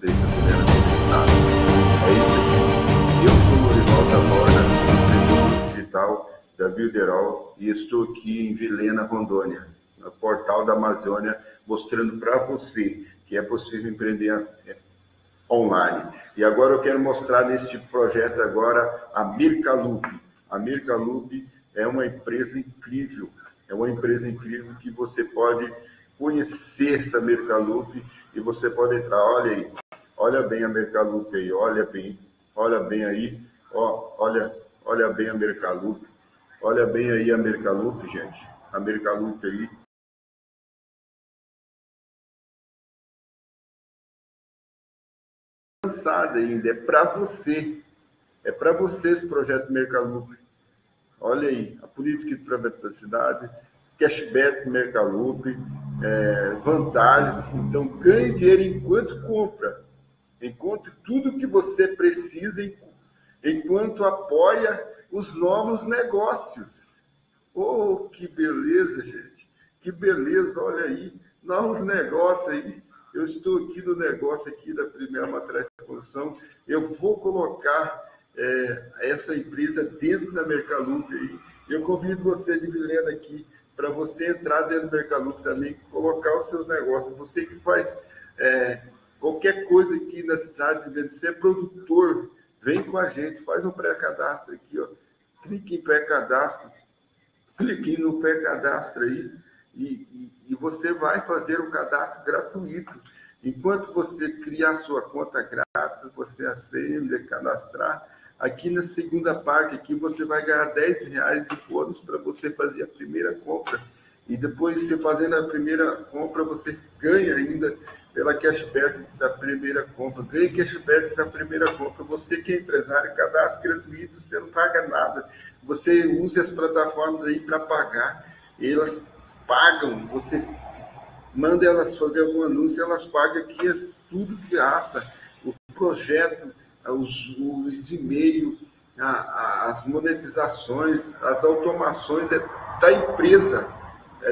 Vocês já fizeram resultado. É isso aqui. Eu sou o Lorival Taborda, distribuidor digital da Builderall, e estou aqui em Vilhena, Rondônia, no Portal da Amazônia, mostrando para você que é possível empreender online. E agora eu quero mostrar neste projeto agora a Mirka Loop. A Mirka Loop é uma empresa incrível. É uma empresa incrível que você pode conhecer essa Mirka Loop e você pode entrar. Olha aí, olha bem a Mirka Loop aí, olha bem aí, ó, olha bem a Mirka Loop, olha bem aí a Mirka Loop, gente, a Mirka Loop aí. Lançada ainda, é para você esse projeto Mirka Loop. Olha aí, a política de privacidade, cashback Mirka Loop, vantagens. Então, ganhe dinheiro enquanto compra. Encontre tudo o que você precisa enquanto apoia os novos negócios. Oh, que beleza, gente. Que beleza, olha aí. Novos negócios aí. Eu estou aqui no negócio aqui da primeira matriz de construção. Eu vou colocar essa empresa dentro da Mirka Loop aí. Eu convido você de Vilhena aqui para você entrar dentro do Mirka Loop também, colocar os seus negócios. Você que faz qualquer coisa aqui na cidade de Vilhena, você é produtor, vem com a gente, faz um pré-cadastro aqui, ó. Clique em pré-cadastro, clique no pré-cadastro aí e você vai fazer um cadastro gratuito. Enquanto você criar sua conta grátis, você acende, cadastrar. Aqui na segunda parte, aqui você vai ganhar R$10 de bônus para você fazer a primeira compra. E depois, você fazendo a primeira compra, você ganha ainda pela cashback da primeira compra. Ganha cashback da primeira compra. Você que é empresário, cadastro gratuito, você não paga nada. Você usa as plataformas aí para pagar. Elas pagam, você manda elas fazer algum anúncio, elas pagam aqui é tudo que aça. O projeto, os e-mails, as monetizações, as automações da empresa,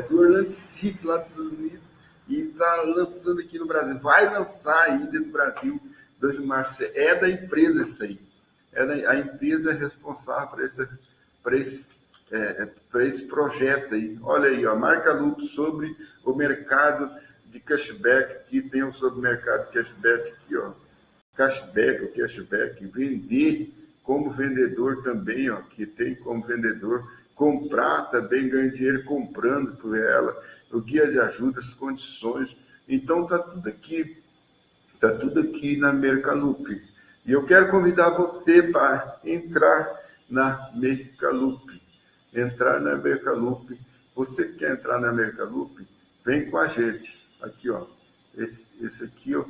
do Orlando City, lá dos Estados Unidos, e está lançando aqui no Brasil. Vai lançar ainda no Brasil, 2 de março. É da empresa isso aí. A empresa é responsável para esse projeto aí. Olha aí, a Mirka Loop sobre o mercado de cashback, que tem um sobre o mercado de cashback aqui, ó. Cashback, o cashback, vender como vendedor também, ó, que tem como vendedor, comprar também, ganha dinheiro comprando por ela, o guia de ajuda, as condições. Então tá tudo aqui na Mirka Loop. E eu quero convidar você para entrar na Mirka Loop, Você que quer entrar na Mirka Loop, vem com a gente. Aqui, ó, esse aqui, ó,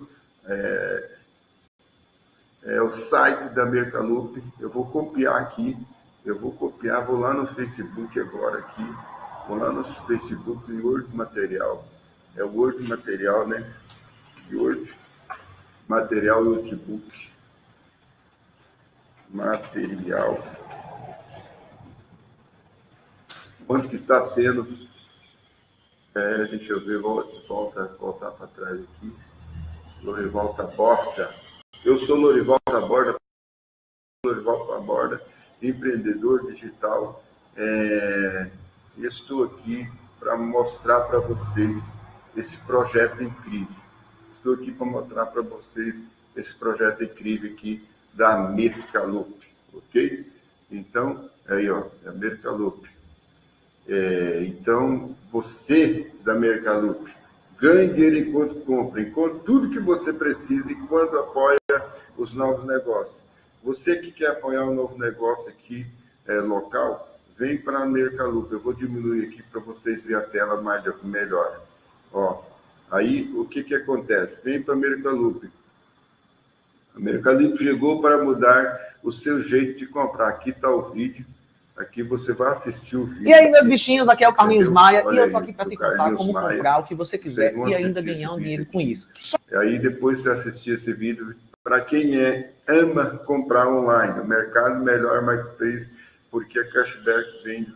é o site da Mirka Loop. Eu vou copiar aqui, vou lá no Facebook agora aqui, em Word Material, é o Word Material, né? Word Material Notebook, Material, onde que está sendo, deixa eu ver, voltar para trás aqui, Lorival Taborda. Eu sou Lorival Taborda, empreendedor digital. Estou aqui para mostrar para vocês esse projeto incrível. Aqui da Mirka Loop, ok? Então, aí ó, é a Mirka Loop. Então, você da Mirka Loop, ganhe dinheiro enquanto compra, enquanto tudo que você precisa, enquanto apoia os novos negócios. Você que quer apoiar um novo negócio aqui, local, vem para a Mirka Loop. Eu vou diminuir aqui para vocês verem a tela mais melhor. Ó, aí, o que que acontece? Vem para a Mirka Loop. A Mirka Loop chegou para mudar o seu jeito de comprar. Aqui está o vídeo. Aqui você vai assistir o vídeo. E aí, meus bichinhos, aqui é o Carlinhos Maia. E eu tô aqui para te contar como comprar o que você quiser e ainda ganhar um dinheiro com isso. E aí, depois você assistir esse vídeo... Para quem ama comprar online, o mercado melhor marketplace, porque a cashback vem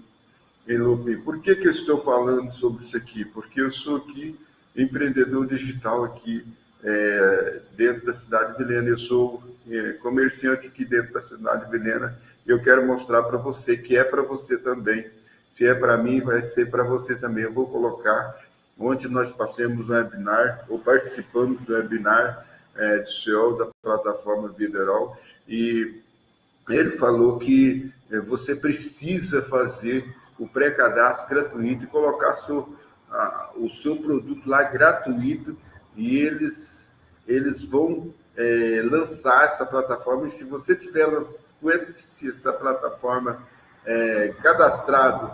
em loop. Por que que eu estou falando sobre isso aqui? Porque eu sou aqui empreendedor digital aqui dentro da cidade de Vilhena. Eu sou comerciante aqui dentro da cidade de Vilhena. Eu quero mostrar para você que é para você também. Se é para mim, vai ser para você também. Eu vou colocar onde nós passemos um webinar, ou participando do webinar de CEO da plataforma Viderol, e ele falou que você precisa fazer o pré-cadastro gratuito e colocar o seu produto lá gratuito, e eles vão lançar essa plataforma. E se você tiver com essa plataforma cadastrado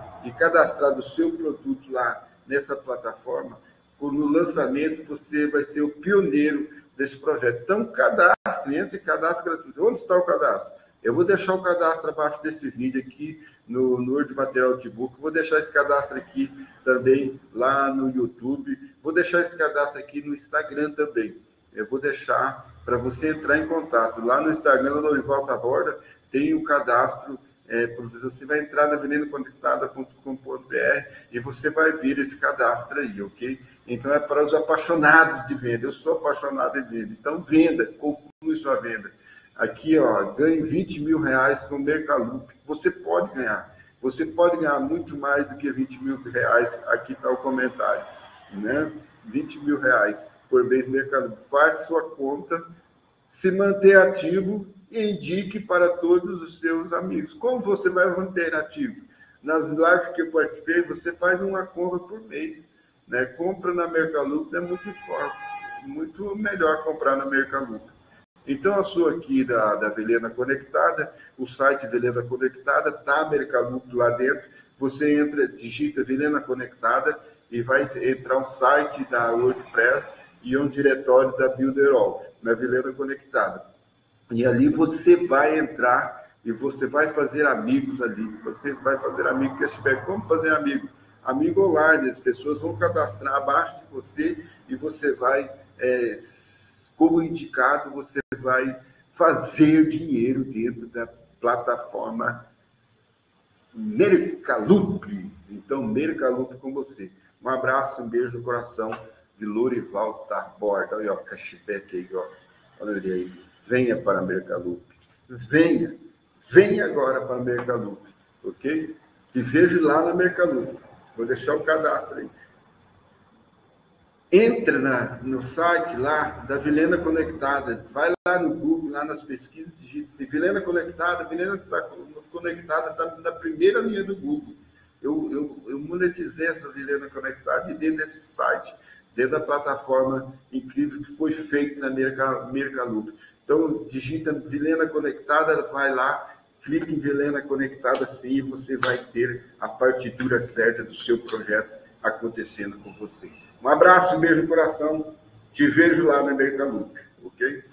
o seu produto lá nessa plataforma, no lançamento você vai ser o pioneiro desse projeto. Então, cadastre, entre cadastro gratuito. Onde está o cadastro? Eu vou deixar o cadastro abaixo desse vídeo aqui, no Word Material Notebook. Vou deixar esse cadastro aqui também lá no YouTube. Vou deixar esse cadastro aqui no Instagram também. Eu vou deixar para você entrar em contato. Lá no Instagram, no Norival Taborda, tem o cadastro. Você vai entrar na avendaconectada.com.br e você vai ver esse cadastro aí, ok? Então, é para os apaixonados de venda. Eu sou apaixonado em venda. Então, venda, conclui sua venda. Aqui, ó, ganhe R$20 mil com o Mercalup. Você pode ganhar. Você pode ganhar muito mais do que R$20 mil. Aqui está o comentário, né? R$20 mil por mês Mercalup. Faça sua conta, se manter ativo, e indique para todos os seus amigos. Como você vai manter ativo? Nas lives que eu participei, você faz uma compra por mês, né? Compra na Mercalup é muito forte, muito melhor comprar na Mercalup. Então, eu sou aqui da Vilhena Conectada, o site Vilhena Conectada, tá a Mercalup lá dentro. Você entra, digita Vilhena Conectada e vai entrar um site da WordPress e um diretório da Builderall, na Vilhena Conectada. E ali você vai entrar e você vai fazer amigos ali. Você vai fazer amigo cashback. Como fazer amigo? Amigo online. As pessoas vão cadastrar abaixo de você e você vai, como indicado, você vai fazer dinheiro dentro da plataforma Mercalup. Então, Mercalup com você. Um abraço, um beijo no coração de Lorival Taborda. Olha, ó, cashback aí, ó. Olha ele aí. Venha para a Mercalup. Venha. Venha agora para a Mercalup. Ok? Te vejo lá na Mercalup. Vou deixar o cadastro aí. Entra no site lá da Vilhena Conectada. Vai lá no Google, lá nas pesquisas, digita assim, Vilhena Conectada. Vilhena Conectada está na primeira linha do Google. Eu monetizei essa Vilhena Conectada e dentro desse site, dentro da plataforma incrível que foi feita na Mercalup. Então, digita Vilhena Conectada, vai lá, clica em Vilhena Conectada, sim, e você vai ter a partitura certa do seu projeto acontecendo com você. Um abraço, um beijo no coração, te vejo lá na Mercalup, ok?